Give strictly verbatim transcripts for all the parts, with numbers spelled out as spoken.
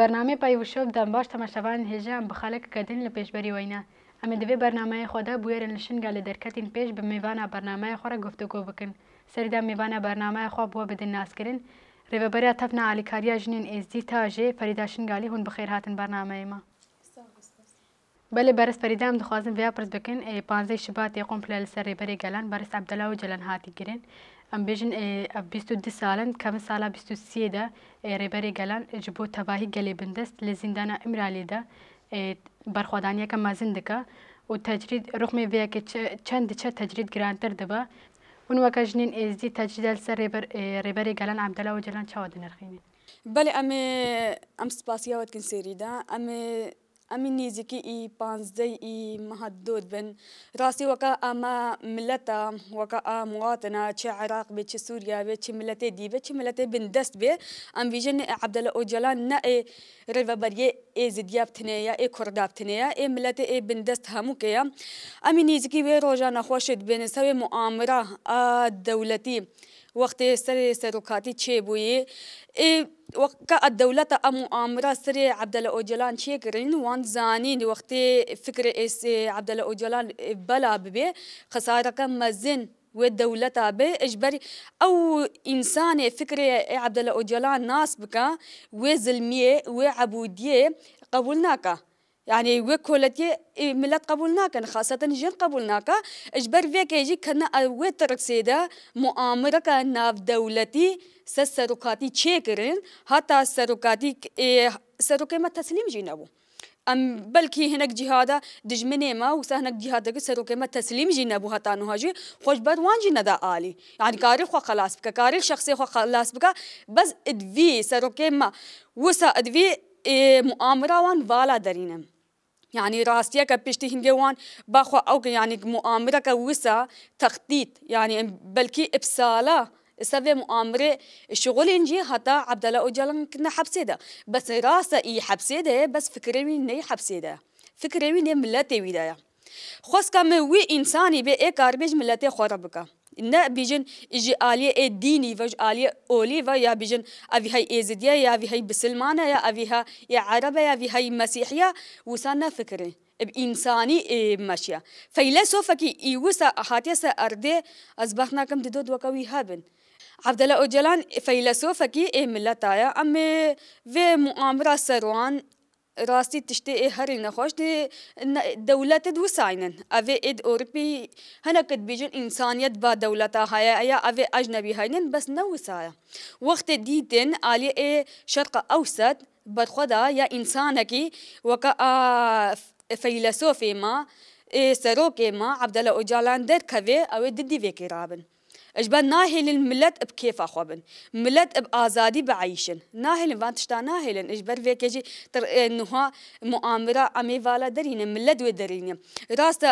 برنامه پیو شوب دم باش تماشاوان هجام بخالک کدن لپیش بری وینه. اما دوی برنامه خودا بویرن لشنگال درکتین پیش به میوان برنامه خورا گفتگو بکن. سریدا میوان برنامه خواب و بدن ناس کرن. ریوبریا تفنا علی کاریا جنین ازدی تاجه فریدا شنگالی هون بخیر هاتن برنامه ما. بله برس فریدا هم دخوازم ویا پرس بکن پانزده شبات یقوم پلال سر ریبری گلان برس عبدالله و جلان هاتی گرن. ام بیشین بیست و دو سالن کم سالا بیست و سی ده ریبری گلان جبو تباهی گلی بندست لزندان امرالی ده برخوادانی که مازند که و تجرید رقم ویا که چند چه تجرید گرانتر دبا. اون وکجنین ازدی تجرید سر ریبری گلان عبدالله و جلان چه آدن رخینه؟ بله ام ام سپاسیا وقت کن سریدا ام امین نیزیکی ای پانزده ای محدود بن راسی وکا اما ملتا وکا ام مواطنا چه عراق به چه سوریا به چه ملت دی به چه ملت بن دست به ام ویژن عبدالله اوجلان نه ریوبریه ای زدیابتنه یا ای کردابتنه یا ای ملت ای بن دست همو که امین نیزیکی و روزانه خوشد بن سوی معامره دولتی وقتی سری سرکاتی چه بویه وقت الدولة أم أمرا سري عبدالله أوجلان شكرين وان زانين وقتي فكرة إس عبدالله أوجلان بلا ببي خسارة كم مزن والدولة بإجباري أو إنسانة فكرة عبدالله أوجلان ناس بكا وزلمية وعبودية قبولناكا يعني وكلتي ملت قبولناكن خاصة جن قبولناكا إجبار فيك يجي كنا أول تركسيدا مؤامرة كنا في دولتي سرقاتي تشيكرن حتى سرقاتي سرقة ما تسليم جينابو أم بلكي هناك جهادا دجمني ما وسهناك جهادا سرقة ما تسليم جينابو حتى نهاجي خوش بروان جينادا آلي يعني كارل خو خلاص بكا كارل شخصي خو خلاص بكا بس ادفي سرقة ما وسا ادفي مؤامرة وان والا دارينم يعني راستيا كبشتي هنجوان باخو أو يعني مؤامرة كوسا تخطيط يعني بلكي إبسالة سبب مؤامرة شغلين جي حتى عبدالله أوجلان كنا حبسيدا بس راسا إي حبسيدا بس فكرين ني حبسيدا فكرين ني ملتي ويدا خص كم وي إنساني بأي كاربيج ملتي خربكا نه بیشن اجی عالیه دینی و عالیه اولی و یا بیشن آبیهای ایزدیا یا آبیهای بسلمانه یا آبیها یا عربه یا آبیهای مسیحیه وسنا فکری اب انسانی ماشیا فیلسوف کی ایوسا حاتیس ارده از بخنا کم دید و کوی هابن عبدالله اوجلان فیلسوف کی ملت آیا اما و مؤامره سروان راستی تشتی هری نخواست دولت دو ساینن. اوه اد اروپی هنگام بیشتر انسانیت با دولت های یا اوه اجنبی هاین بس نوسایا. وقت دیدن علیه شرق اوسط بر خدا یا انسان کی وکا فیلسوفی ما سروکی ما عبدالله اوجلان در که اوه دیدی وکرابن. اجبار ناهل الملت بكيف أخوابن ملت بآزادي بعيشن ناهل وانتشتا ناهلن اجبار فيكجي تر إنها مؤامرة عمي فالا درينة ملت ودرينة راستا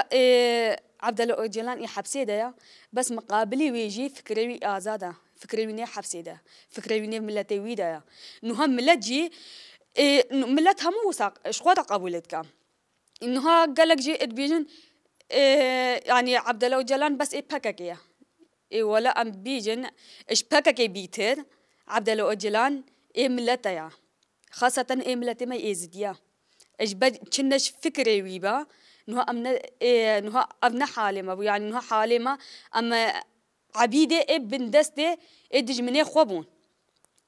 عبدالله أوجلان يحبسيدا بس مقابلي ويجي فكري آزادا فكري ويني حبسيدا فكري ويني ملتي ويدا نها ملت جي ملت هم وساق شخورا قبولتك إنها قالك جي ادبيجن يعني عبدالله أوجلان بس إبهككيا اي ولا ام بيجن اش باكاكي بيتر عبدالله اوجلان اي ملتايا خاصة اي ملتي ما يزديا اش بتشنش فكري ويبا نها امنا إيه نها ابنا حالمه يعني نها حالمه اما عبيده اي بندسته اي دجمني خوبون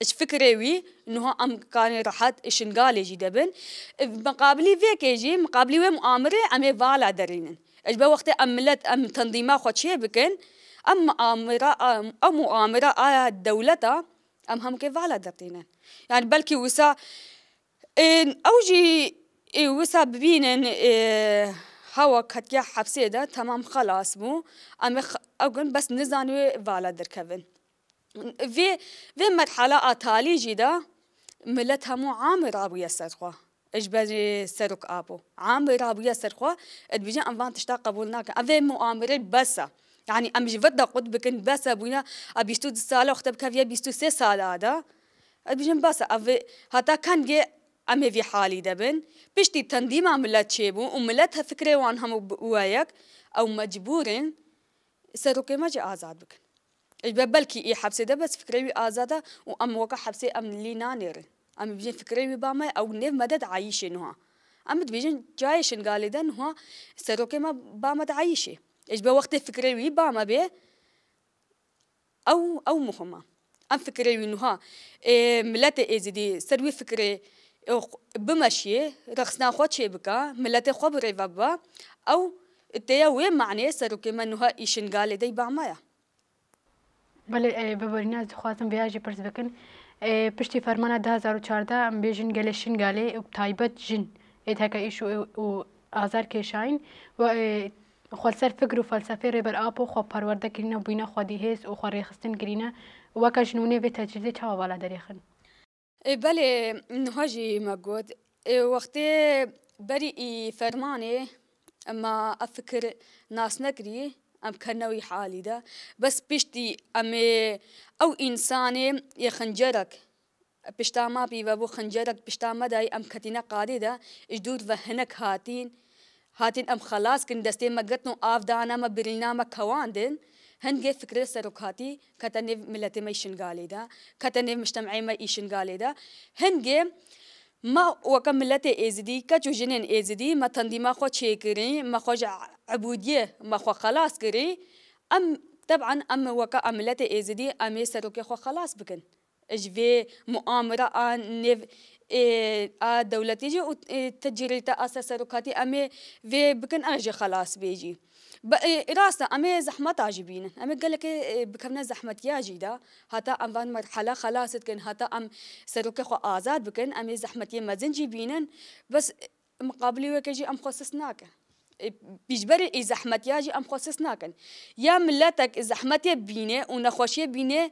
اش فكري وي نها ام كان راحت شنغالي جدبن مقابلي فيكيجي مقابلي وي مؤامره امي فالا دارينن اش با وقت ام ملت ام تنظيمه خوتشي بكن أم أمرا أم مؤامرة على الدولة أم هم كيف على درتينا يعني بلكي وسا أوجي وسا ببين هوا كتيا حبسيدا تمام خلاص مو أم أقول بس نزانو على دركبن في في مرحلة أتالي جدا ملتها مؤامرة أبو يسرقوا إجباري سرق أبو عامرة أبو يسرقوا أدبيجان أنفان تشتاق قبولناك أذي مؤامرة بس يعني أمشي فدا قد بكن بس أبونا أبيستود سالة وختب كافية بيستو سه سالة هذا أبيجن بس أف هذا كان جي أمي في حالي دبن بيشتى تنديم عملة شيبو وملتها فكرة وانهم وياك أو مجبورين سرقة ما جاء آزاد بكن إجبار بلكي إيه حبسه ده بس فكرة آزاده وأم وقع حبسه أم لينانير اما بیشتر فکری میبامه او نیف مدد عایشه نها. اما بیشتر جایشن گالیدن نها سرکه ما با مدد عایشه. اش با وقت فکری میبامه به او او مهمه. ام فکری نها ملت ازدی سری فکری بمشي رخصنا خود شبكة ملت خبري بابا أو التياوي معنى سرو كمان نها إيشنقال دي بعمايا. بله ببرينا خواستم بیاجی پرس بکن پشتی فرمان دو هزار و چهارده بیشین گلشین گاله ابتایبت جن ایت هک ایشو و آزار کشاین و خالصر فکر و فلسفه ربر آب و خواب پرورده کرینا بینا خودی هست و خوری خستن کرینا و کجنونه و تجربه چه والا دریخن. بله نهاجی مگود وقتی بری فرمانه اما افکر ناس نکری ام کنوی حالی ده بس پشتی ام او انسانه ی خنجرک پشتاما بی و بو خنجرک پشتاما دای ام کتینا قاده ده اجدود و هنک هاتین هاتین ام خلاص کن دسته مگتنو آفدانا ما برلنا ما کواندن هنگه فکر سرکاتی کتنه ملت ما ایشنگالی ده کتنه مجتمع ما ایشنگالی ده هنگه ما وکم ملت ازدی که جو جنین ازدی ما تندیما خو چه کری ما خو عبودیه ما خو خلاص کری ام طبعا ام وکم ملت ازدی ام سرکه خو خلاص بکن اجوه مؤامره آن نو آ دولتی جو تجریت آسا سرکاتی ام و بکن آج خلاص بیجی راستا اما زحمت عجیبینه. اما گله که بکنن زحمت یا جیدا. حتی امروز مرحله خلاصت کن. حتی ام سرکه خو آزاد بکن. اما زحمتی مزین جیبینن. بس مقابلی و کجی ام خصص نکن. بیشتر از زحمت یا جی ام خصص نکن. یا ملتک زحمتی بینه و نخوشی بینه.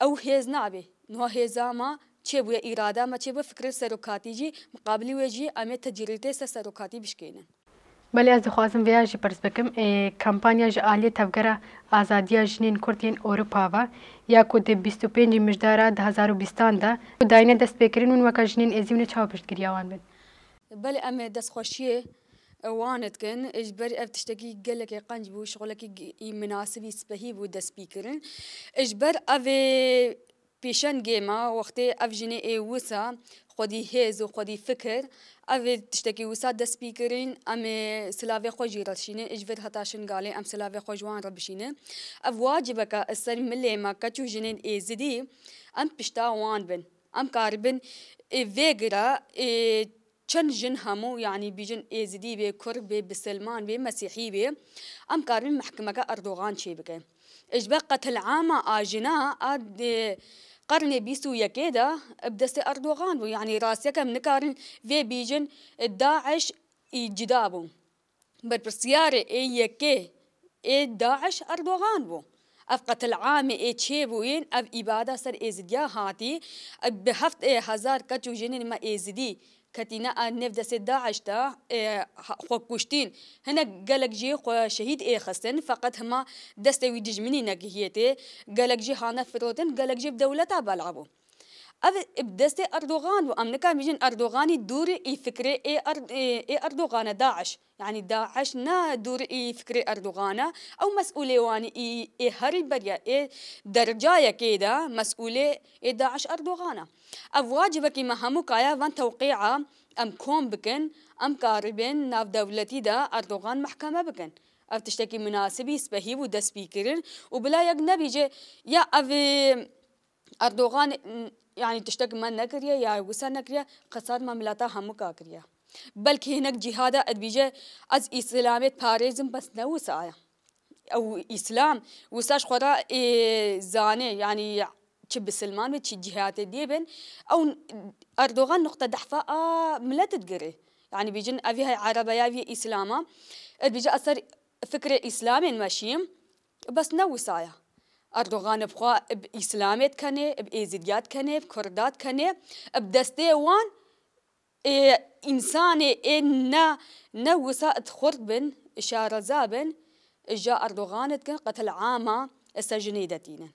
او هیز نابه. نه هیزاما چه بوی ایرادا ما چه بو فکر سرکاتی جی مقابلی و جی اما تجربه سرکاتی بشکنن. بله از دخواستم ویژه پرس بکم کمپانیا جالی تفکر آزادی جنین کردین اروپا و یا کد بیست و پنج مقدار دو هزار و بیست ده داینه دست بکرین اون وقت جنین ازیم چه پشت گریوان بند. بله اما دست خوشیه وانت کن اجبار افتشتگی گله که قنچ بود شغله که مناسبی سپهی بود دست بکرین اجبار اوه پیشان گیما وقتی اف جنین ایوسا خودی هز و خودی فکر اوه تشتکی وسا دست بیکرین ام سلاوی خوشی رشینه اجبر هتاشن گاله ام سلاوی خوشوان ربشینه او واجبه که اثر ملی ما کچو جنین ایزدی ام پشتا وان بن ام کار بن ویگرا چند جن همو یعنی بیجن ایزدی به کرد به بسلمان به مسیحی به ام کار بن محکمه که اردوغان چی بکه اجبر قتل عامه آجنا اد قرن بيسو يكيدا بدست أردوغان ويعني راسيك من كارن في بيجن داعش يجدابو برسيارة إيه يكي إيه داعش أردوغان بو أفقت العام إيه شيبوين أف إبادة سر إزديا هاتي بهفت إيه هزار كتو جنين ما إزدي كتينا أنف دست داعش تا إيه خوكوشتين هنا قالك جي خو شهيد إيه خستن فقط هما دست ويدجمني نجهيته قالك جي هانا فروتن قالك جي بدولتها بلعبو بدست أردوغان وأمريكا بيجن أردوغاني دور إيه فكرة إيه أرد إيه أردوغان داعش يعني داعش نا دور إيه فكرة أردوغانا أو مسؤولي واني إيه إيه هري بريا إيه درجايا كده مسؤولي إيه داعش أردوغانا أواجبك مهمو كايا وان توقيعا أم كوم بكن أم كاربين ناف دولتي دا أردوغان محكمة بكن أفتشتكي مناسبي سبهي ودس بيكرن وبلا يجنبي جي يا أفي أردوغان يعني تشتكي من نكريا يا وسا نكريا قصار مملاتها هم كاكريا بلك هناك جهادا أدبيجة از إسلامية باريزم بس نوسا أو إسلام وساش خورا زاني يعني تشب سلمان وتشي جهات ديبن أو أردوغان نقطة ضعفة ملات تقري يعني بيجن أفيها عربية في إسلاما أدبيجة أثر فكرة إسلامي ماشيم بس نوسا أردوغان بخوا بإسلاميت كنه بإزديات كنه بكردات كنه بدسته وان إنسان إن نوسات خربن إشارة زابن جاء أردوغان كن قتل عامة السجنيدتين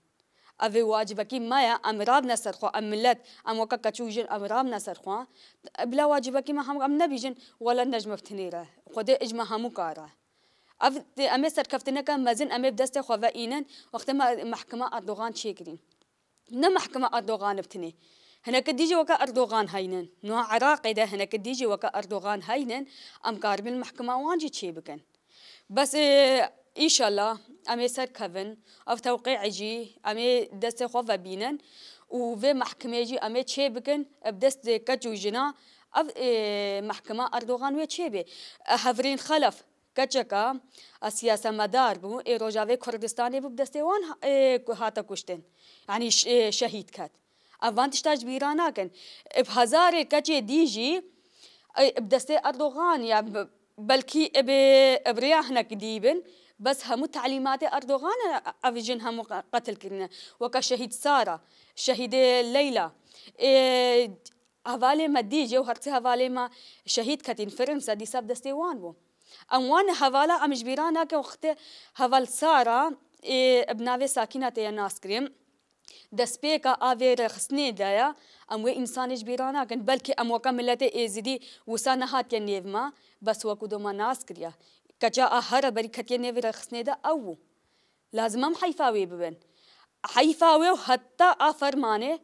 أبي واجبك ما يا أمراب نسرخو أم ملت أم وكاكا توجن أمراب نسرخو بلا واجبك ما هم أم نبيجن ولا نجم فتنيرة خدي إجمها مكارة افت اما سرکفتنه که مزین اما بدست خواه اینن وقتی ما محکمه اردوغان چیکرین نه محکمه اردوغان بتنه هناك ديجي وكا أردوغان هينن نو عراقي ده هناك ديجي وكا أردوغان هينن أم قارب المحكمة وانجي تشي بكن بس إن شاء الله أمي سر كفن أو توقيع جي أمي دست خوفا بينن وفي محكمة جي أمي تشي بكن بدست كجو جنا محكمة أردوغان ويتشي بي هفرين خلف كجكا السياسة مدار بو روجاوي كردستاني بو بدست وان هاتا كشتن يعني شهيد كات اوان تشتاج بیرانا کن اب هزار کچه دیجی اب دست اردوغان یا بلکی اب ابریا هنک دیبن بس همو تعلیمات اردوغان اویجن همو قتل کرنه وکا شهید سارا شهید لیلا حواله ما دیجی و هرچه حواله ما شهید کتین فرنسا دیساب دسته وان بو اموان حواله امش بیرانا کن وقت حوال سارا ابناوی ساکینات یا ناس کریم دست پیکا آوی رخصنی دایا اموی انسانش بیرانا کن بلکه اموکا ملت ایزیدی وسا نهات یا نیو ما بس وکو دو ما ناس کریا کجا آهر بری کتیا نیو رخصنی دا او لازم هم حیفاوی ببن حیفاوی و حتی آفرمانه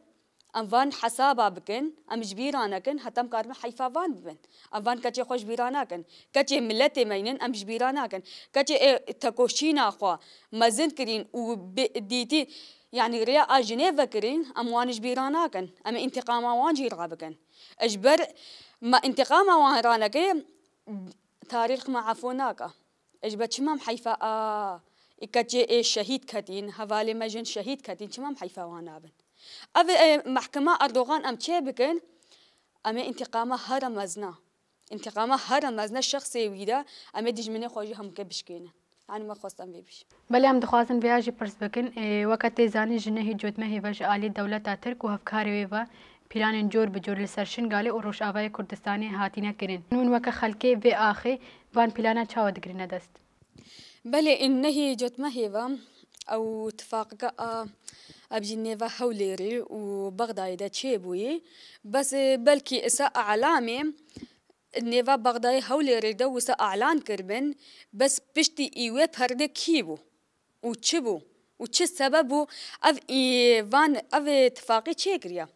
اموان حسابا بکن امش بیرانا کن حتی هم کارم حیفاوان ببن اموان کچه خوش بیرانا کن کچه ملت مینن امش بیرانا کن کچه تکوشینا خوا مزند کرین و دیتی يعني ريا جنيفا كرين اموانج بيراناكن اما انتقام وانجي رابكن اجبر ما انتقام وانرانك تاريخ ما عفوناك اجبر شمام حيفا اه كاتي شهيد كاتين هفالي مجن شهيد كاتين شمام حيفا وانابن محكمه اردوغان ام تشيبكن اما انتقامه هرمزنا انتقامه هرمزنا الشخصي ويدا اما دجمني خوجهم كبشكينه عن ما خواستم بیش. بله هم دخواستن بیاجی پرس بکن. وقتی زنی جنهی جوت مهیوش عالی دولت آترک و هفکاری و پیران جور بجور لسرشن گاله و روش آبای کردستانی هاتینه کردن. نون وقت خالکی و آخه وان پیران چاو دگری ندست. بله این نهی جوت مهیوام او اتفاق که ابجنه و حولیری و بغداد چه بویی. بس بلکی اسا علامه نيفا بغداد هولي ريدا وسا اعلان كربن بس بشتي ايوه برده كيبو وتشبو وتش سببو اف ايفان اف اتفاقي تشيكريا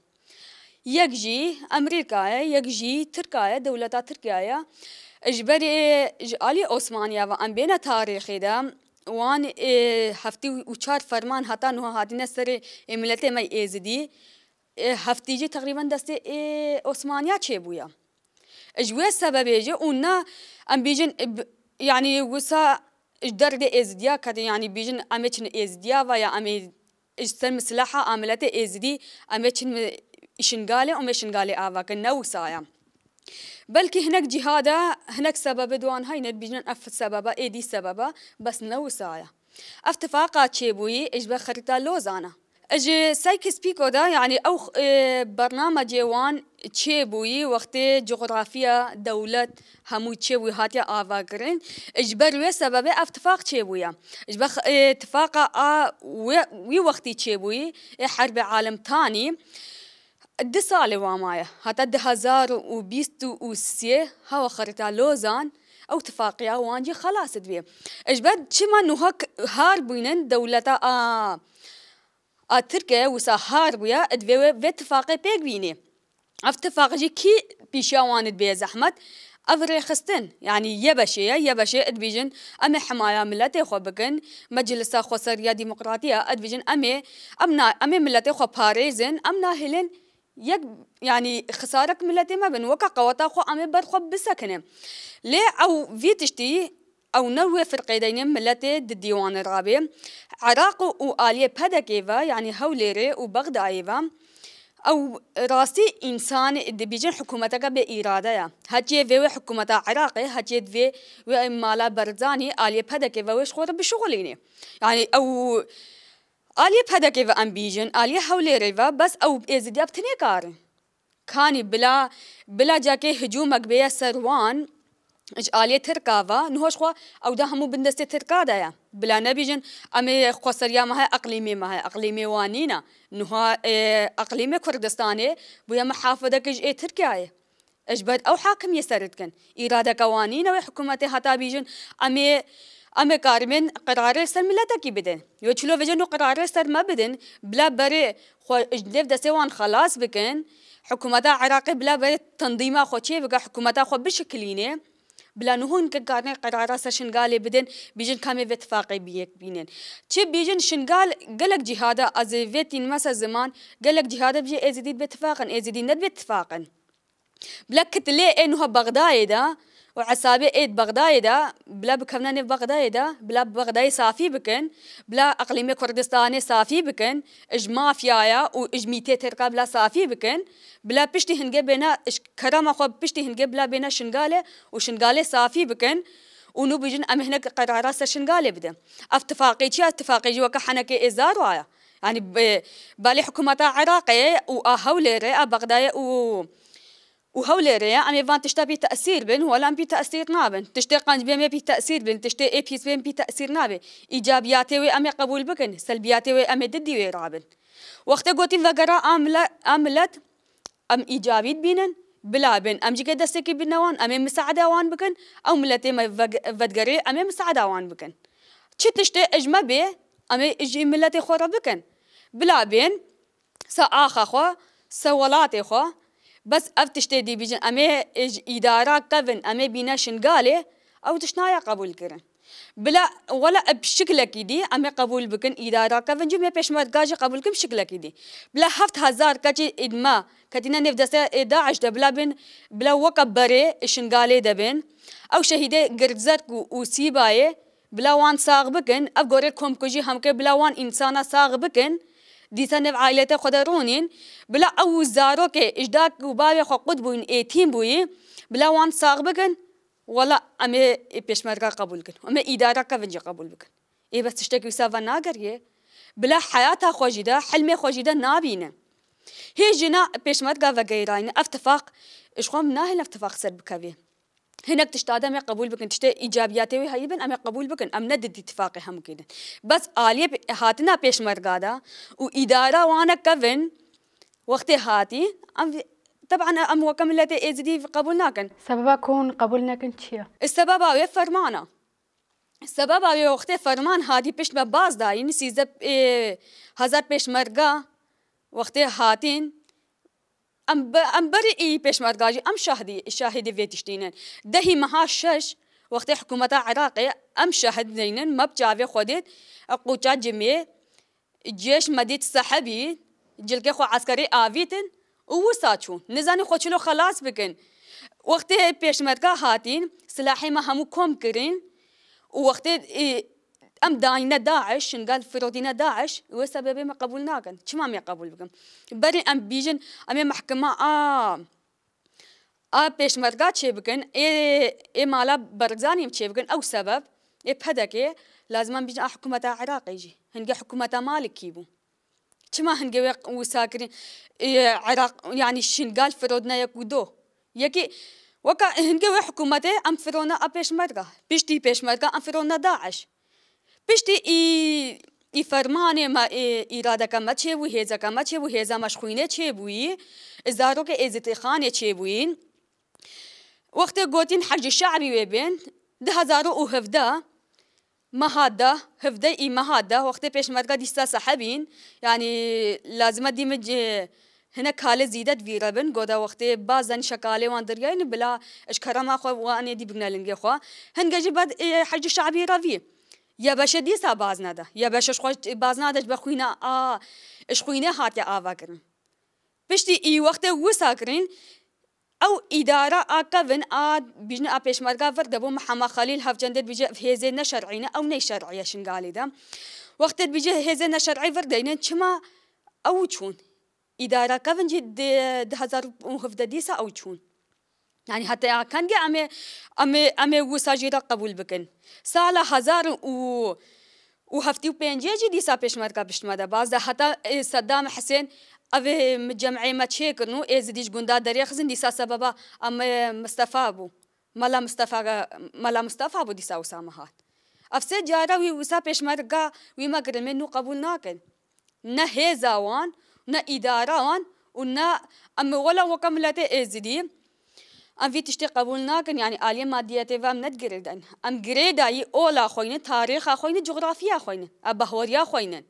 يكجي امريكا يكجي تركيا دولتا تركيا اجبري علي عثمانيا وان بين تاريخي دا وان هفتي وچار فرمان هتا نو هادينه سر ملتي مي ايزدي هفتيجي تقريبا دست عثمانيا تشبويا اجوي سبب يجي ونا ام بيجن يعني وسا درد ازديا كذا يعني بيجن امتشن ازديا ويا امي استلم سلاحه عملته ازدي امتشن شنغالي او مشنغالي اوا كنوسايا بلكي هناك جهاده هناك سبب دوان هاي بيجن اف سببه اي دي سببه بس نوسايا اتفاقات شيبوي اجبه خريطه لوزانا اجي سايكس بيكو دا يعني او برنامج وان تشيبوي وقت جغرافيا دولة همو تشيبوي هاتيا آفاقرين اجبر وي سبب اتفاق تشيبويا اجبر اتفاق وي وقتي تشيبوي حرب عالم ثاني دي سالي وامايا هاتا دي هزار و بيست و سي هوا خريطة لوزان او اتفاقيا وانجي خلاص دوية اجبر شما نوهك هاربينن دولتا آه تركيا وسهار بويا ادوي باتفاقي بيغويني اتفاقي كي بيشاوان بي زحمت افريخستن يعني يبشيه يبشيه ادبيجن امي حمايه ملتي خو بكن مجلس خو سريا ديمقراطيه ادبيجن امي امنا امي ملتي خو باريزن امنا هيلين يعني خسارك ملتي ما بن وكا قوتا خو امي برخو بسكنه ليه او فيتشتي او نوى فرقيدين ملتي الديوان الرابع عراق وآلية بدكيفا يعني هوليري وبغدايفا او راسي انسان دبيجن حكومتك بإرادة هاتي في حكومة عراقي هاتي في وإمالا برزاني آلية بدكيفا وشغور بشغليني يعني او آلية بدكيفا ام بيجن آلية هوليريفا بس او ازدياب تنكار كاني بلا بلا جاكي هجومك بيا سروان اجاليه تركاوا نوش خو او ده همو بندسته تركا دايا بلا نبيجن امي خسريا ما هي اقليمي ما هي اقليمي وانينا نوها اقليمي كردستاني بويا محافظك اجي تركيا اجبد او حاكم يسردكن اراده قوانين وحكومتي هتا بيجن امي اما کارمن قراره سر ملت کی بدن یا چلو وجنو قراره سر ما بدن بلا بره خو اجنب دستوان خلاص بکن حکومت عراقی بلا بره تنظیم خوچی بگه حکومت خو بشکلینه بلا نهون که کارن قراره سر شنگال بدن بیجن کامی اتفاقی بیک بینن چه بیجن شنگال گلک جهادا از ویتین مسا زمان گلک جهادا بجی ازیدید به اتفاقن ازیدید ند به اتفاقن بلا کتله اینها بغداده وعصابة ايد بغداد دا بلا بكمناني بغداد دا بلا بغداد صافي بكن بلا اقليمي كردستاني صافي بكن اج مافيايا و اج ميتي ترقا بلا صافي بكن بلا بشتي هنجي بينا كرامة خو بشتي هنجي بلا بينا شنغالي و شنغالي صافي بكن ونو بيجن ام هناك قرارات سر شنغالي بدا اتفاقي شي اتفاقي جوا كحنكي ازار يعني بالي حكومات عراقي و هولي رئة بغداد و وهولي ريا أمي فان تشتا بي تأثير بن ولا أم بي تأثير نابن تشتا قانج بي أمي بي تأثير بن تشتا إي بيس بي أم بي تأثير نابن إيجابياتي وي أمي قبول بكن سلبياتي وي أمي ددي وي رابن وقتا قوتين ذاقرا عملت أم إيجابيت بينن بلا بن أم جيكا دستكي بنوان أمي مساعدة وان بكن أو ملتي ما فدقري أمي مساعدة وان بكن تشتا تشتا إجما بي أمي إجي ملتي خورا بكن بلا بن سا آخا خوا سا ولاتي خوا بس افتشتي دي بيجن امي اداره كفن امي بينا شنغالي او تشنايا قبول كرن بلا ولا بشكلك دي امي قبول بكن اداره كفن جمي بيشمركاجي قبول كم شكلك دي بلا هفت هزار كاجي ادما كاتينا نفدسه داعش دبلا بن بلا وكبري شنغالي دبن او شهيده غرزات و سيباي بلا وان ساغ بكن افغوري كومكوجي همك بلا وان انسانا ساغ بكن دیسانه عائلت خودرونین بلا او زارو که اجداد گوبای خود بوین ایتیم بوی بلا وان ساق بکن ولا امی پیشمرگا قبول کن امی اداره کونجی قبول بکن ای بس تشتکی وساوا ناگریه بلا حیاتا خوجیده حلم خوجیده نابینه هی جنا پیشمرگا و غیرین اتفاق اشقام ناهل اتفاق سر بکوی هناك تشتاد أمي قبول بكن تشتى إيجابياتي وهايبن أمي قبول بكن أم ندد اتفاقي هم كده بس عالية هاتنا بيش مرقادة وإدارة وأنا كفن وقت هاتي أم طبعا أم وكملتي إزدي قبولناكن سببا كون قبولناكن شيا السبب هو فرمانا السبب هو وقت فرمان هادي بيش ما باز داين سيزب إيه هزار بيش مرقا وقت هاتين ام ام برئي بيشمرغاجي ام شاهدي الشاهدي فيتشتينن دهي مها شش وقت حكومه عراقي ام شاهدين ما بجافي خديت قوتشا جمي جيش مديت صحبي جلكي خو عسكري افيتن ووساتشون نزاني خوتشلو خلاص بكن وقت بيشمرغا هاتين سلاحي ما همو كوم كرين ووقت ام داينا داعش نقال فرودينا داعش وسبب ما قبولناكن شما ما يقبول بكم بري ام بيجن ام محكمه اه ا بيشمرغا تشي بكن اي اي مالا برزاني تشي بكن او سبب اي بهداكي لازم بيجن حكومه عراقي يجي هنقي حكومه مالك كيبو شما هنقي وساكرين عراق يعني شنقال فرودنا يكودو يكي وكا هنقي حكومته ام فرونا ا بيشمرغا بيشتي بيشمرغا ام فرونا داعش بشتي اي فرماني ما اراده كما تشي وهيزا كما تشي وهيزا مشخوينه تشي بوي زارو كي ازتي خانه تشي بوين وقت قوتين حج الشعبي وبين ده هزارو وهفدا مهاده هفدا اي مهاده وقت بيش مرقه ديستا صحابين يعني لازم ديمج هنا كاله زيدت فيرابن قودا وقت بازن شكاله واندريين بلا اشكرا ما خو واني دي بنالنجي خو هنجي بعد حج الشعبي رافي یا باشه دیسا باز نده یا باشه خوش باز نده بخوینه آ اشخوینه هاتی آوا کرن پشتی ای وقت وسا کرن او اداره اکون ا بجن ا پیشمرگا ور دبو محمد خلیل هفجندر بجه هزه نشرعینه او نه شرعیه شنگالی ده وقت بجه هزه نشرعی ور دینه چما او چون اداره کون جد ألفين وسبعة عشر دیسا او چون يعني حتى كان جا أمي أمي أمي وساجيرة قبول بكن سالة هزار و وهفتي وبينجي دي سابش مركب بشمادة بعض حتى صدام حسين أبي مجمعي ما تشيكرنو إذا ديش جندا دري خزن دي سببا أما مصطفى أبو ملا مصطفى ملا مصطفى أبو دي ساو سامحات أفسد جارا وسابش مركب وما كرمنو قبول ناكن نهزاوان نا إداراوان ونا أم ولا وكملت إذا دي ام وی تشتی قبول ناکن، یعنی عالی مادیات و ام نتگریدن، ام گریدایی اولا خوینه، تاریخ خوینه، جغرافیا خوینه، ام بهوریا خوینن،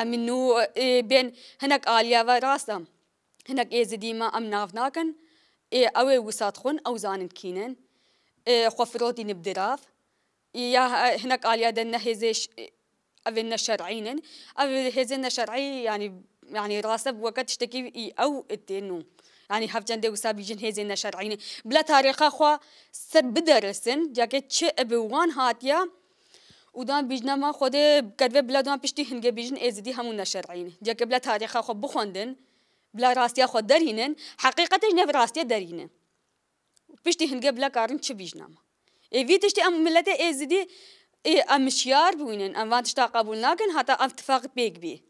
ام نو بین هنک عالیا و راستم، هنک ایزدیما ام ناف ناکن، اوه وسات خون، او زانن کینن، خفرودی نبدراف، یا هنک عالیا دن هزش، اوه نشرعینن، اوه هزن نشرعی یعنی يعني راسب وقت تشتكي او التنو يعني هفجن دو سابي جن هزين شرعين بلا تاريخ اخوا سر بدرسن جاك تش ابوان هاتيا ودان بجنا ما خود كتبه بلا دان بشتي هنگ بجن ازدي همون شرعين جاك بلا تاريخ اخوا بخوندن بلا راسيا خود درينن حقيقه جن راسيا درينن بشتي هنگ بلا كارن تش بجنا ما اي في تشتي ام ملت ازدي ام شيار بوينن ام وانت قبول ناكن حتى اتفاق بيك بي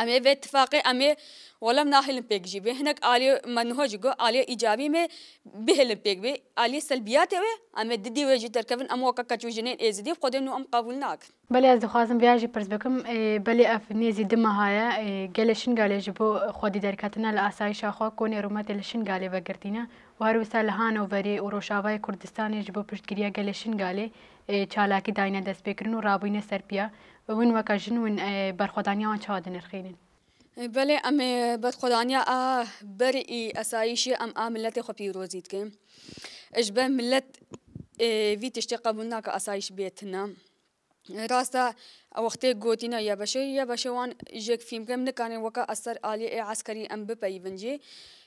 امی به اتفاقی امی ولم ناهلم پیگی به هنگ عالی منوچی گو عالی ایجابی می بهلم پیگ به عالی سلبیاته و امی دیدی وجود درکن اما وقتی چوچینه ازدی خودم نم قبول نک. بله از دخواستم بیاجی پرس بکم بله اف نیزیدم ماهایا گلشین گاله جبو خودی درکاتن لاسایش آخوا کنی رومات گلشین گاله و گرتینا و هر وسایل هانووری اروشاوای کردستانی جبو پشتگیری گلشین گاله چالاکی داینه دست بکرند و رابین سرپیا وین وکاژن وین برخودانیا و چهاد نرخینن. بله، ام برخودانیا آ بری اسایشی ام آملت خوبی روزید که اجبار ملت ویتشت قبول نکه اسایش بیت نم. راستا وقتی گویی نه یا بشه یا بشه وان جک فیلم که من کانی وکا اثر عالی عسکری ام بپیونجی.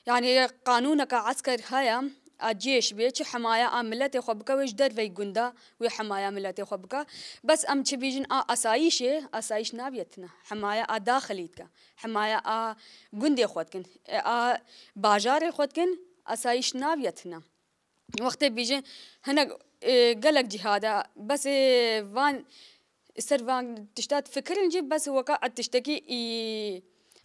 یعنی قانون که عسکر هایم الجيش بيش حماية ملتي خبكة وجدر في جندا وحماية ملتي خبكة بس أم تبيجن آ أسايشة أسايش نابيتنا حماية آ داخليتك حماية آ جندي خودكن آ باجار خودكن أسايش نابيتنا وقت بيجن هنا قلق جهادا بس فان سر فان تشتات فكر نجيب بس وقع تشتكي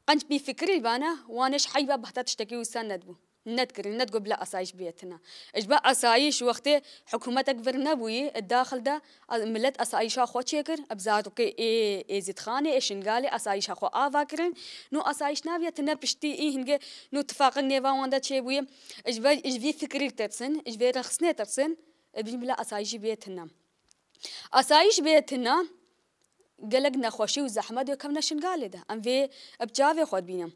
قنج بفكري بانا وانش حيبة بحتى تشتكي وسند بو نتكرر نتقول بلا أسايش بيتنا إجبا أسايش وقت حكومتك برنابوي الداخل ده ملت أسايش أخوات شكر أبزارك إيه إيه زيد خانة شنغالي أسايش أخو آفاكرن نو أسايش نابيتنا بشتي إيه هنجي نو اتفاق النيفا واندا تشيبوي إجبا إجبي فكري ترسن إجبي رخصني ترسن إجبي بلا أسايش بيتنا أسايش بيتنا قلقنا خوشي وزحمة دو كمنا شنغالي ده أم في أبجافي خود بينا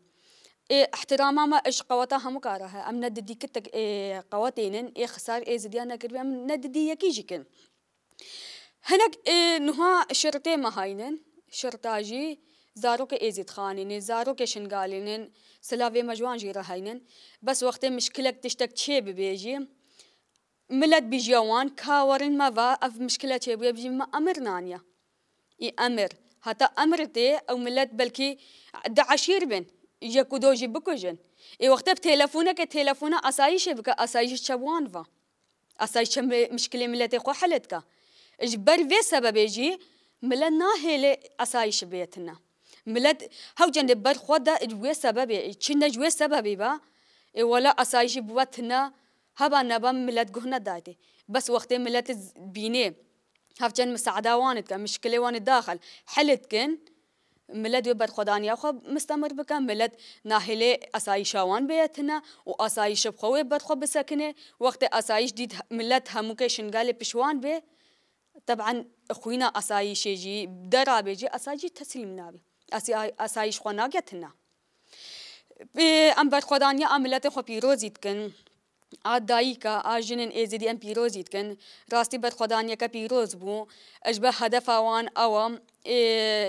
احتراما ما اش قواتها مكارها ام نددي كتك ايه قواتينن اي خسار اي زديانا كربي ام نددي يكيجيكن هناك ايه نها شرطي ما هاينن شرطاجي زاروك اي زيد خانين زاروك شنغالينن سلاوي مجوان جيرا هاينن بس وقت مشكلك تشتك تشي بيجي ملت بيجيوان كاورن ما با اف مشكله تشي بيجي ما امرنانيا اي امر حتى امرتي او ملت بلكي دعشير بن يجاكو دوجي بكوجن اي وقت بتليفونك التليفون اسايش بك اسايش تشوان فا اسايش مشكله ملتي خو حلتك اجبر في سبب يجي ملنا هيل اسايش بيتنا ملت هوجن بر خدا جوي سبب تشنا جوي سبب با ولا اسايش بوتنا هبا نبا ملت جهنا داتي بس وقت ملت بيني هفجن مساعده وانتك مشكله وان داخل حلتكن ملت وبر خدانيا خوب مستمر بكم ملت ناهله اسايشوان بيتنا واسايش بخوي بر خوب سكنه وقت اسايش ديد ملت هموكه شنغال بشوان به طبعا اخوينا اسايش يجي درابجي اسايش تسليم نابي اسايش خناقتنا ام بر خدانيا عملت خو بيروزيت كن عدايكا اجنن ازدي ام بيروزيت كن راستي بر خدانيا كا بيروز بو اشبه هدف وان اوام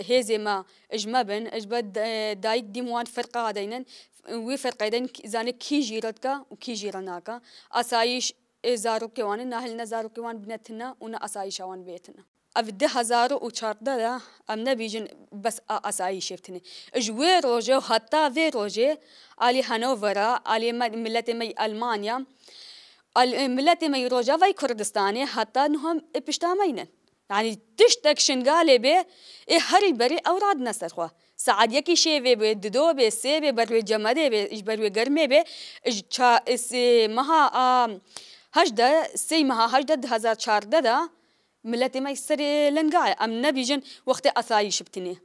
هزما اجمبن اجبد دايك ديموان فرقه هذين وفرقين زاني كي جيرتك وكي جيرناك اسايش زارو كوان ناهل نزارو كوان بنتنا ونا اسايش وان بيتنا ابدا ألفين وأربعة عشر امنا بيجن بس اسايش شفتني اجوي روجو حتى في روجي علي هانوفرا علي ملت مي المانيا ملت مي روجا وي كردستاني حتى نهم بشتامينن يعني تشتك شنغالي بي اي هري بري اوراد نسرخوا سعد يكي شيبي بي ددو بي سي بي بروي جمدي بي اج بروي گرمي بي اج چا اس مها هجده سي مها هجده ألفين وأربعة عشر دا ملتي ما يسر لنغاي ام نبيجن وقت اثاي شبتني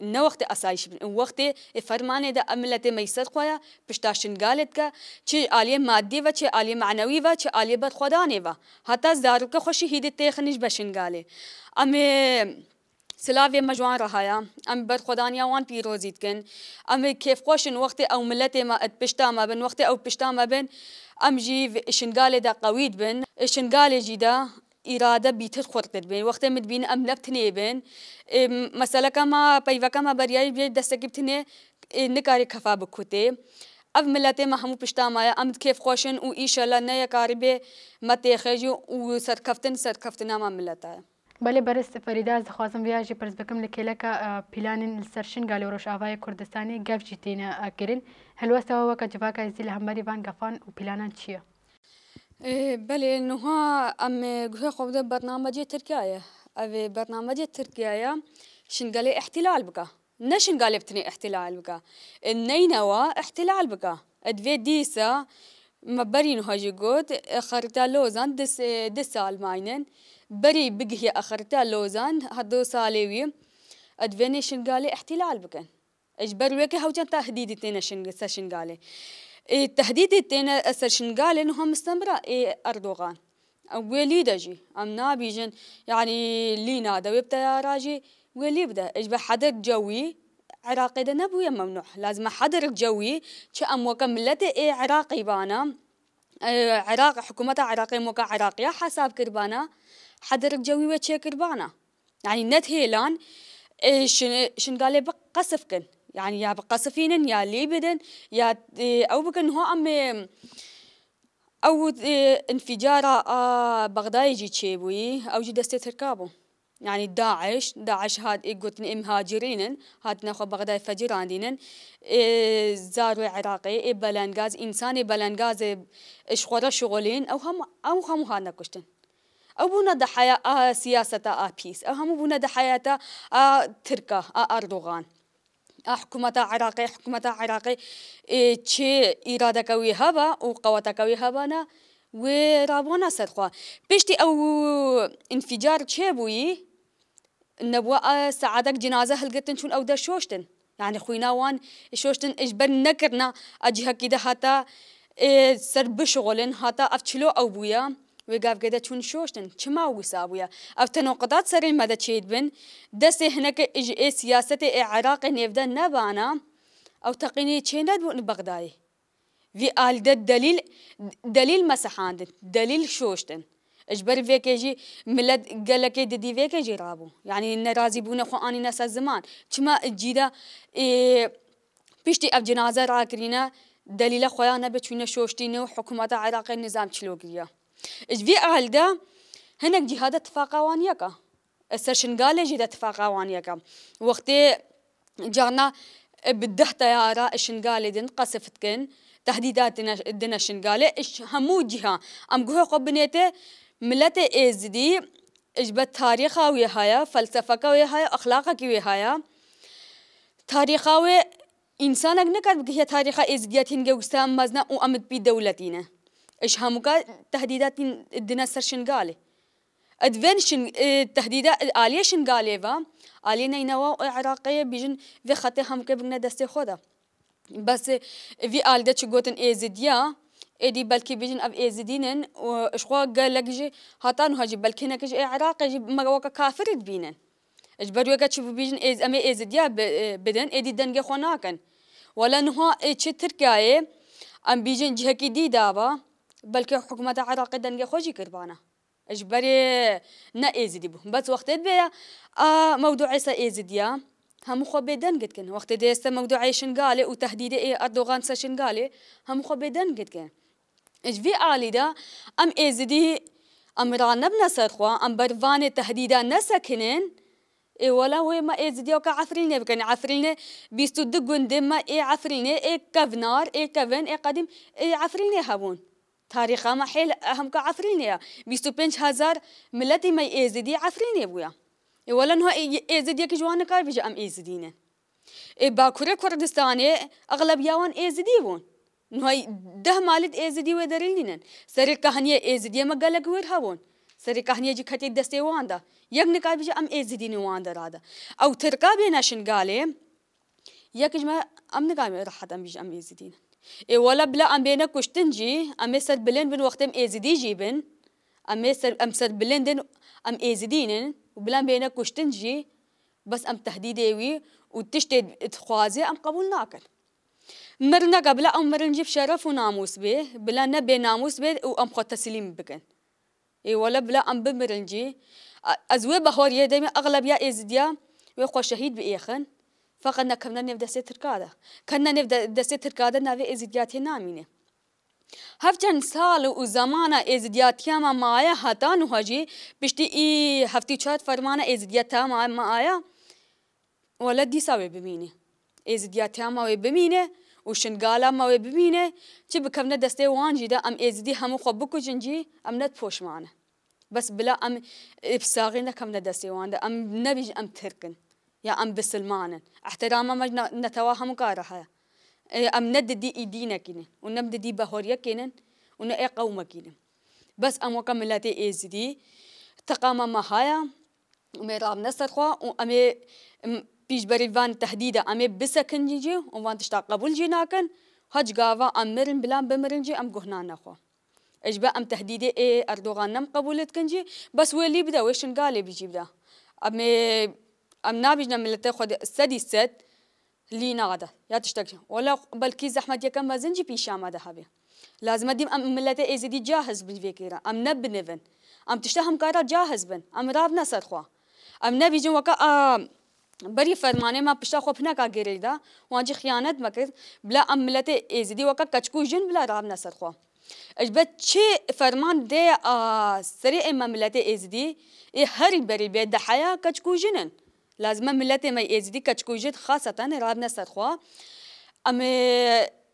نه وقت آسایش بین، اون وقت فرمانه دا ملت میسر خواه پشتاشن گالت که چه عالی مادی و چه عالی معنوی و چه عالی بد خدانه و حتی زارو که خوشی هیده تیخنش بشن گاله. اما سلاوی مجوان رهایا، ام بر خدانیا وان پیروزید کن، ام کیف خوشن وقت او ملت ما پشتا ما بن، وقت او پشتا ما بن، ام جی شنگال دا قوید بن، شنگال جی دا اراده بیتر خورد بین، وقتی متبین ام لبتنه بین، مسئله که ما پیوه که ما بریای بین دستگیب تنه نکاری کفا بکوته. اب ملت ما همو پشتا مایا، ام کیف خوشن و ایشالا نیا کاری به متیخج و سرکفتن سرکفتن هم ملت ها. بله برست فریده از خوازم ویاجی پرس بکم لکیله که پیلان سرشنگالی و روشاوای کردستانی گفت جیتینه کرن. هلوسته و وکا جواکا ازیل همبری بان گفان و پیلانان چیه؟ بله نها ام گوه خوده برنامه جه ترکیه. اوه برنامه جه ترکیه شنگالی احتلال بکا. نه شنگالی بتنی احتلال بکا. نینوا احتلال بکا. ادوی دیسا مبری نها جه گود خارتا لوزان دس, دس سال ماینن. بری بگه اخارتا لوزان هدو سالوی ادوی نه شنگالی احتلال بکن. اجبر ویکه هوچان تهدیدی تینا شنگالی. تهديد تنا سرشنغال إنهم مستمرة أردوغان وليدا جي أمنا بيجن يعني لينا دا ويبتا راجي ولي بدا إجبا حدر جوي عراقي دا نبويا ممنوع لازم حدر جوي شأم وكملته إيه عراقي بانا عراق حكومة عراقي موكا عراقية حساب كربانا حدر جوي وشي كربانا يعني نت هيلان شنغالي بقصف كن يعني يا بقصفين يا ليبدن يا او بكن هو ام او انفجار بغداد يجي تشيبوي او جي دسته تركابو يعني داعش داعش هاد يقولن امهاجرين هاد ناخذ بغداد فجر عندنا زاروا عراقي بلانغاز انساني بلانغاز اشخوره شغلين او هم او هم هاد نكشتن او بونا ضحايا سياسه ابيس او هم بونا ضحايا تركا اردوغان حكومة عراقي حكومة عراقي تشي إرادة كوي هبا وقوة كوي هبانا ورابونا سرخوا بيشتي أو انفجار تشيبوي نبوا سعادك جنازة هلقتن شون أو دا شوشتن يعني خوينا وان شوشتن إجبر نكرنا أجيها كده هاتا سر بشغلن هاتا أفتشلو أو بويا وقاف قده چون شوشتن چما ويسابويا او تناقضات سر المدى چيد بن دسته هناك اجئي سياسة عراق نفدا نبانا او تقيني چيند بون بغداي في آل ده دليل دليل مسحاندن دليل شوشتن اجبر فيكيجي ملد قلقي ددي فيكيجي رابو يعني نرازي بونا خواني نسا الزمان چما جيدا ايه بيشتي اف جنازة راكرينا دليل خوانا بچونا شوشتين وحكومات عراق النظام چلوكريا في أهل دا هناك جهاد اتفاقوان يكا السرشنغالي جهاد اتفاقوان يكا وقت جرنا بده طيارة الشنغالي دن قصفت كن تهديدات دنا الشنغالي همو جهة أم قوها قبنيته ملت إزدي إجبت تاريخا ويهايا فلسفكا ويهايا أخلاقا ويهايا تاريخا وي إنسانك نكر بقية تاريخا إزديات هنجوستان مزنا وأمد بي دولتينا إيش هموكا تهديدات الدنا سر شنغالي أدفين شن تهديدات آلية شنغالي فا آلية نينوا عراقية بيجن في خطي هموكا بقنا دستي خودا بس في آل دا تشغوتن إيزديا إيدي بلكي بيجن أف إيزدينن وإشخوا قال لك جي هاتانو هاجي بلكي هناك جي عراقي جي مغوكا كافرت بينن إجبر وكا تشوفو بيجن إيز أمي إيزديا بدن إيدي دنجي خوناكن ولا نها إيش تركاية أم بيجن جهكي دي دابا بلکه حکومت عراق دنگ خوشی کربانه اجباری نه ایزدی بو بس وقتی بیا موضوعی سر ایزدیا هم خوب دنگت کن وقتی دست موضوعی شنگاله و تهدید اردوغان سر شنگاله هم خوب دنگت کن اجبی عالی دا ام ایزدی امران نبنا سرخوا ام بروان تهدیدا نسکنن ای ولا وی ما ایزدیا که عفرینه بکن عفرینه بیست و دو گنده ما ای عفرینه ای کفنار ای کفن ای قدیم ای عفرینه هبون تاريخا ما حيل أهم كعفرينيا بيستو بنش هزار ملتي ما يزدي عفرينيا بويا ولا إنه يزدي كجوانا كاربيج أم يزدينا باكورة كردستاني أغلب يوان يزديون إنه ده مالد يزدي ودريلنا سرير كهنية يزدي ما قالك ويرهون سری کهنیه چی ختی دسته وان دا یک نکار بیش ام ایزی دینی وان دارادا. او ترکابی نشنگاله یکیش ما ام نگامی راحت ام بیش ام ایزی دین. ای ولاب بلا ام بینا کشتن جی ام سر بلند بن وقتم ایزی دی جی بن ام سر ام سر بلندن ام ایزی دینن و بلا ام بینا کشتن جی بس ام تهدیدی وی و تشت اتخوازه ام قبول نکن. مرنا قبل ام مرن جیب شرف و ناموس به بلا نبی ناموس به و ام خود تسلیم بکن. ای ولاب بلا ام بمرنجی ازوی بهاریه دیم اغلب یا ایزدیا و خو شهید بیخن. فقط نکردن نفدسته ترکاده، کردن نفدسته ترکاده نوی ازدیاتی نامینه. هفتن سال و زمان ازدیاتیم مایا هاتان و هجی بیشتر ای هفتی چهار فرمان ازدیاتیم مایا ولدی سوی ببینه. ازدیاتیم ماوی ببینه و شنگالا ماوی ببینه چی بکردن دسته وانجی دا ام ازدی همو خوب بکوچنجی ام نت پوشمانه. بس بلا ام ابساقی نکردن دسته وان دا ام نبیج ام ترکن. يا أم بسلمانن احتراما ما نتواهم كارها أم نددي إيدينا كنن ونمددي بهوريا كنن ونأي قوم كنن بس أم وكملاتي إيزدي تقاما ما هايا وميراب نسرخوا وأمي بيش بريفان تهديدا أمي بسكن جي وان تشتاق قبول جيناكن هج قاوا أم مرن بلان بمرن جي أم قهنان أخوا إجبا أم تهديدي إيه أردوغان نم قبولتكن جي بس ويلي بدا ويشن قالي بيجي بدا أمي ام نابجنا ملت خود سدی سد لی ناده یادش تگه ولی بلکی زحمت یکم مزنجی پیش آمده هبی لازم دیم ام ملت ازدی جاهز بیکیره ام نب نفن ام تشته هم کارا جاهز بن ام راب نسر خوا ام نابجن وکا بری فرمانه ما پشته خوب نکاگیری دا وانجی خیانت مکرد بلا ام ملت ازدی وکا کچکوچن بلا راب نسر خوا اجبت چه فرمان ده سری ام ملت ازدی ای هری بری به دحیا کچکوچنن لازم ملت ما ازدی کچکوچت خاصتاً راب نسر خوا. اما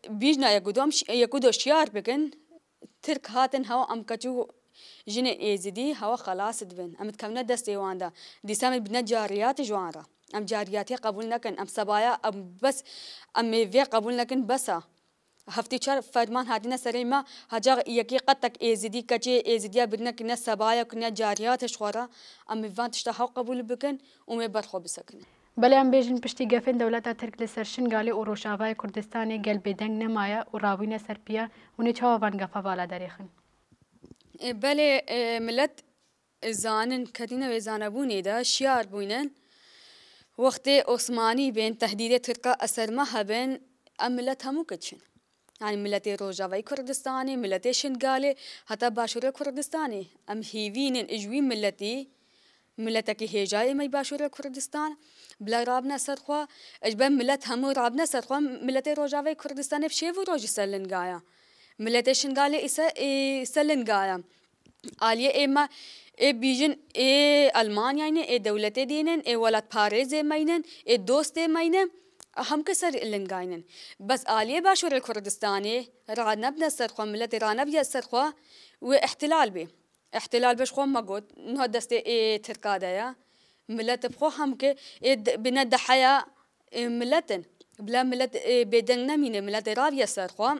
بیش نه یکودم یکودشیار بکن ترک هاتن هوا ام کچو جن ازدی هوا خلاص دبن. ام تکم نه دسته وان دا دیسام بنا جاریات جوان را. ام جاریاتی قبول نکن. ام سبایا ام بس ام وی قبول نکن بسه. هفته چهار فرمان هدی نسری ما هجار یکی قطع ازدی کچه ازدیا بدن کنن سبایا کنن جاریاتش خورا ام وانتش تا حق قبول بکن و می بر خوب سکنه. بله ام بیشتر پشتی گفتن دولت ترکیه سرشنگالی و روشهای کردستانی گل بدن نمایا و راوین سرپیا و نچه وانگا فوالا دریخن. بله ملت زانن کدینه و زانبونی دا شیار بودن وقتی عثمانی بین تهدید ترکا اثر مهبن ام ملت همو کشن. يعني ملت روجاوي كردستاني ملت شنغالي حتى باشور كردستاني ام هيوين اجوي ملتي ملتكي هيجاي مي باشور كردستان بلا رابنا سرخوا اجبن ملت هم رابنا سرخوا ملت روجاوي كردستاني بشيف روج سلنغايا ملت شنغالي اس سلنغايا عاليه اما اي بيجن اي المانيا يعني اي دولتي دينن اي ولات باريز مينن اي دوستي مينن هم كسر اللنجاينن بس آلية باشور الكردستاني رعنا بنا سرخوا ملتي رعنا بيا سرخوا واحتلال بي احتلال بش خوم مقود انه دستي ايه تركادا يا ملت بخو هم كي ايه بنا دحيا ملتن بلا ملت ايه بيدننا مين ملت رابيا سرخوا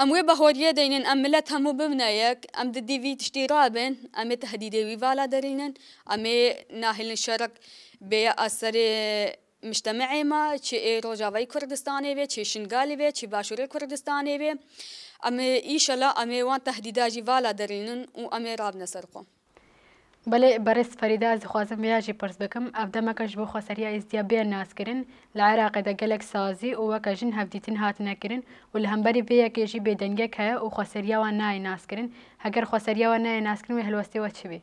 ام وي بهوريه دينن ام ملت همو بمنايك ام ددي في تشتي رابن ام تهديدي وي فالا دارينن ام ناهل الشرق بيا اثري مجتمعي ما چه روجاوي كردستاني وي چه شنغالي وي چه باشور كردستاني وي ام ايشلا ام وان تهديداجي والا درينن و ام راب نسرقو بله برس فريده از خوازم ياجي پرس بكم افدما كش بو خسريا از ديابي ناس كرن العراق د گلك سازي او وكجن هفديتن هاتنا كرن والهمبري بي يكيجي بيدنگك ها او خسريا و ناي ناس كرن هگر خسريا و ناي ناس كرن هلوستي و چبي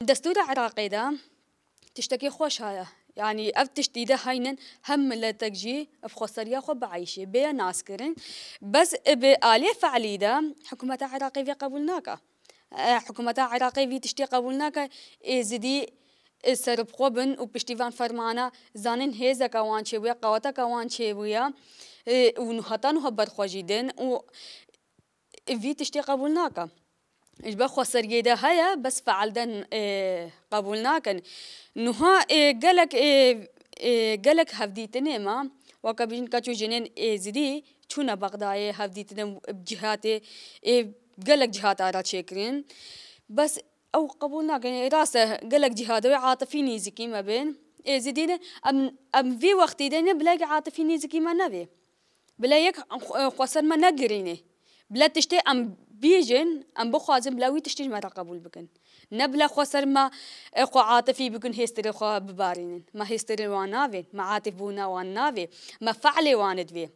دستور عراقي دا تشتكي خوش هايا يعني افتشتيده هينن هم لا تجي بخسريا خو بعيشه بيا ناس كرن بس بآلية فعليده حكومه عراقي في قبولناك حكومه عراقي في تشتي قبولناك ازدي سرب خوبن وبشتيفان فرمانه زانن هيزا كوان شي ويا قواتا كوان شي ويا ونهتان هبر خوجيدن و في تشتي قبولناك إيش بخسر جدا هيا بس فعلدن إيه قبولناكن نها إيه قالك إيه إيه قالك هفديتني ما وكبين كاتو جنين إيه زدي شونا بغداد هفديتني بجهات إيه قالك جهات عراشيكرين بس أو قبولناك يعني راسه قلق جهادوي عاطفي نيزكي ما بين إيه زدينا أم أم في وقت دينا بلاقي عاطفي نيزكي ما نبي بلاقيك قصر ما نجريني بلا تشتي أم بيجن أم بخوازم بلاوي تشتي ما تقبل بكن نبلا قصر ما إخو عاطفي بكن هيستري خو ببارين ما هيستري وانافي ما عاطف بونا وانافي ما فعلي واندفي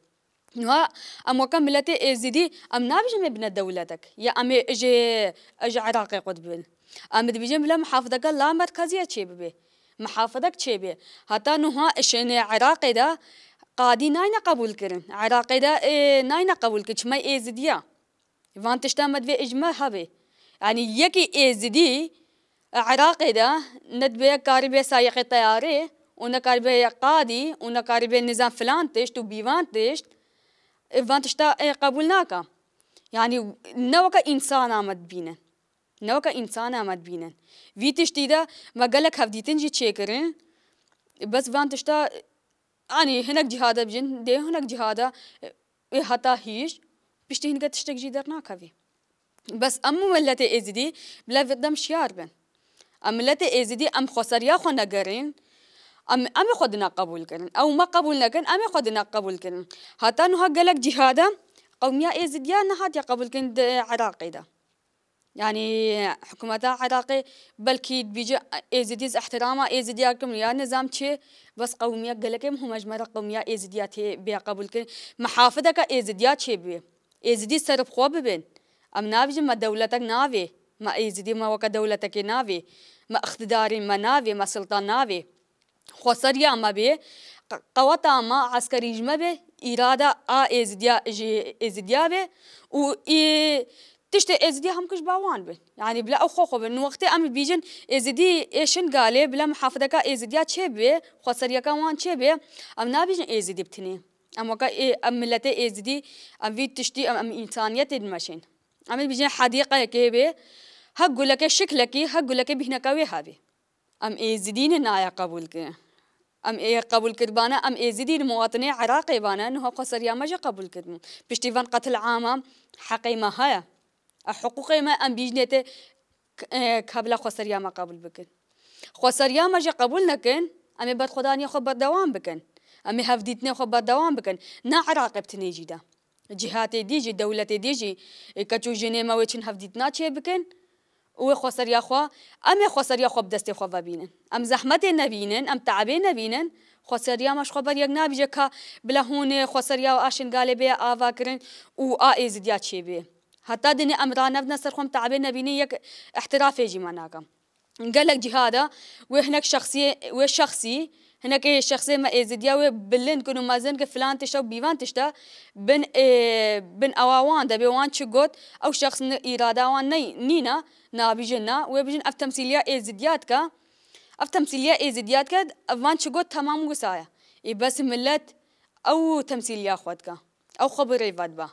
نوا أما كم بلاتي زدي أم نافش من بنت دولتك يا أم إجي إجي عراقي قطبين أم تبيجن بلا محافظك لا مركزية شيبي محافظك شيبي حتى نوها إشين عراقي دا قادي ناينا قبول كرن عراقي دا إيه ناينا قبول كرن ما إيه زديا فانتش تامد في إجماع هبي يعني يكي إيه زدي عراقي دا ندبي كاربي سايق الطيارة ونكاربي قادي ونكاربي نظام فلان تشت وبيفان تشت فانتشتا قبولناك يعني نوكا إنسان آمد بينا نوكا إنسان آمد بينا في تشتيدا ما قالك هفديتن جي تشيكرين بس فانتشتا يعني هناك جهادة بجن دي هناك جهادة حتى هيش بشتي هناك تشتك جي درناك في بس أمو ملتي إزدي بلا فدام شيار بن أم ملتي إزدي أم خسر يا خونا قرين أم أمي خدنا قبول كن أو ما قبولنا كن أمي خدنا قبول كن حتى نها قالك جهادا قومية إزديا نهاد يقبول كن عراقي دا يعني حكومة عراقي بلكي بيجي إزديز احترامه إزديا كم يا نظام شيء بس قومية قالك مهم مجمرة قومية إزديا تي بيقبول كن محافظك إزديا شيء بيه إزدي سرب خواب بين أم نافج ما دولتك نافي ما إزدي ما وك دولتك نافي ما اقتداري ما نافي ما سلطان نافي خسر یا مبی قوّت ما عسکریج مبی اراده آ ازدیا جی ازدیا به و تشت ازدیا هم کج باوان بن یعنی بلا خو خو بن وقتی ام بیجن ازدی ایشن گاله بلا محافظه کا ازدیا چه به خسر یا کوان چه به ام نابیجن ازدی بتنی اما کا ام ملت ازدی ام وی تشتی ام انسانیت ماشین ام بیجن حدیقه کی به حق لك شکلک حق لك بهنا کوی هابی ام ازدین نایا قبول که ام ای قبول کرد بانه ام ازدین مواطنی عراقی بانه نه قصریا مجا قبول کردم پشتیوان قتل عامم حقی ما هیا حقوقی ما ام بیجنته قبل قصریا ما قبول بکن قصریا مجا قبول نکن ام بر خدا نی خب بر دوام بکن ام هفدیت نی خب بر دوام بکن نه عراق بتنی جدا جهات دیجی دولت دیجی کچو جنه ما وچن هفدیت نا چه بکن و خسر یا خوا، ام خسر یا خوب دست خوب بینن، ام زحمت نبینن، ام تعب نبینن، خسر یا مش خبر یک نبیج که بلهون خسر یا آشن گاله بیا آواکرن و آیزدیا چی بی. حتی دنی امران نبنا سرخم تعب نبینی یک احترافی جماناکم. گلک جهادا و هنگ شخصی و شخصی هنگ شخصی ما ایزدیا و بلند کنم مازن که فلان تشتا و بیوان تشتا بن بن آوان دبی وان چگود، او شخص ایرادا وان نی نینا نابيجنا وبيجن اف تمثيليه ازديات كا اف تمثيليه ازديات كا وان شغوت تمام غسايا اي بس ملت او تمثيليه اخواتك او خبري فدبا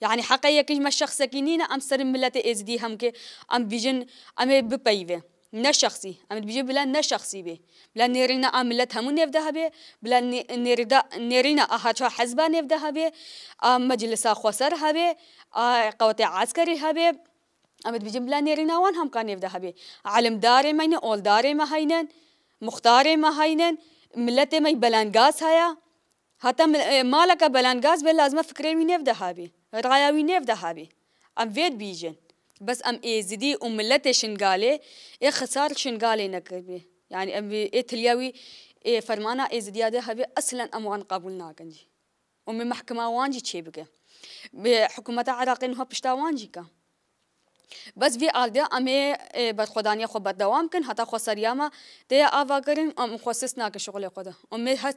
يعني حقيقه كما الشخص كينينا ام سر ملت ازدي هم كي ام بيجن ام ببيفه نا شخصي ام بيجي بلا نا شخصي بي بلا نيرينا ام ملت هم نفدها بي بلا نيردا نيرينا اها حزبا نفدها بي ام مجلس خسر هبي قوات عسكري هبي امد بيجن بلا نيرينا وان هم كان يفدا هبي علم داري ماين اول داري ما هينن مختاري ما هينن ملتي ماي بلانغاز هيا حتى مالك بلانغاز بل لازم فكري مين يفدا هبي رايا مين يفدا هبي ام فيت بيجن بس ام اي زدي ام ملتي شنغالي اي خسار شنغالي نكبي يعني ام اي تلياوي اي فرمانا اي زدياده هبي اصلا اموان قبولنا كنجي ام محكمه وانجي تشيبك بحكومه عراقي انها بشتا وانجيكا بس في عالدة أمي برخدانية خو بدوام كن حتى خسرياما تيا آوا كرن أم خصصنا كشغل خدا أمي هس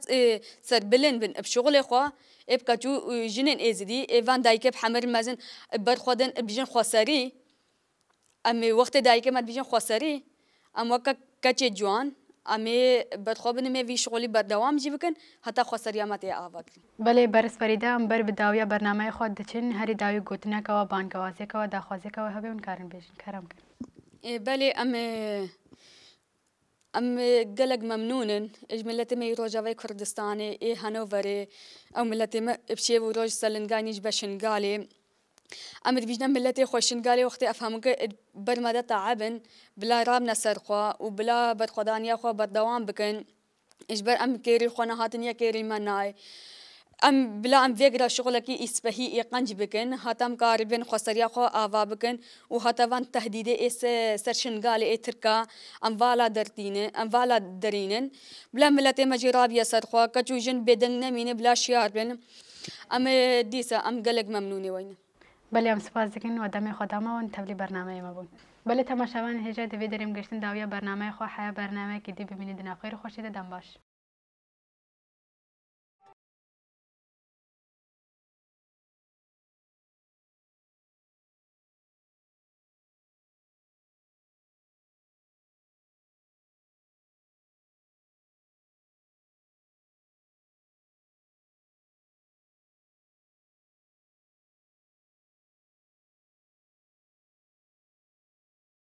سربلن بن بشغل خوا إبقى جو جنن إزدي إيفان دايكب حمر مازن برخدان بيجن خسري أمي وقت دايكب ما بيجن خسري أم وقت كتير جوان أمي برخوابن مي في شغلي بدوام جيبكن حتى خسرياما تيا آوا كرن بله برس فریدا ام بر بداویا برنامه خود دچین هر داوی گوتنا کا و بان کا واسه کا و داخوازه کا و هبه اون کارن بیشن کرم کن بله ام ام قلق ممنونن اج ملت می روجاوی کردستان ای هانوور او ملت ما بشی و روج سلنگانیج بشنگالی امر بیشتر ملت خوشنگالی وقتی افهم که برمده تعبن بلا راب نسرخوا و بلا بدخدانیا خوا بر دوام بکن اجبر ام کیری خونه هاتنیا کیری منای ام بلا ام ویگر شغل کی اسپهی ایقنج بکن هاتم کاربن خسریا خوا آوا بکن و هاتوان تهدید اس سرشنگال اترکا ام والا درتینه ام والا درینن بلا ملت مجرابیا سرخوا کچوجن بدن نمینه بلا شیاربن ام دیسا ام گلگ ممنونی وینه. بله ام سپاس دکن و دم خدا ما و تبلی برنامه ما بون. بله تماشاوان هجا دوی دریم گشتن داویا برنامه خو حیا برنامه که دی ببینید ناخیر خوشید دم باش.